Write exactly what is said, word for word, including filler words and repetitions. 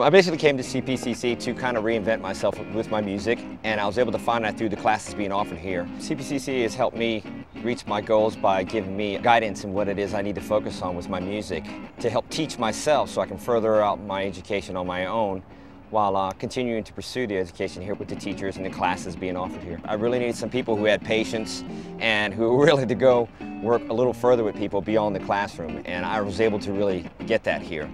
I basically came to C P C C to kind of reinvent myself with my music, and I was able to find that through the classes being offered here. C P C C has helped me reach my goals by giving me guidance in what it is I need to focus on with my music, to help teach myself so I can further out my education on my own while uh, continuing to pursue the education here with the teachers and the classes being offered here. I really needed some people who had patience and who were willing to go work a little further with people beyond the classroom, and I was able to really get that here.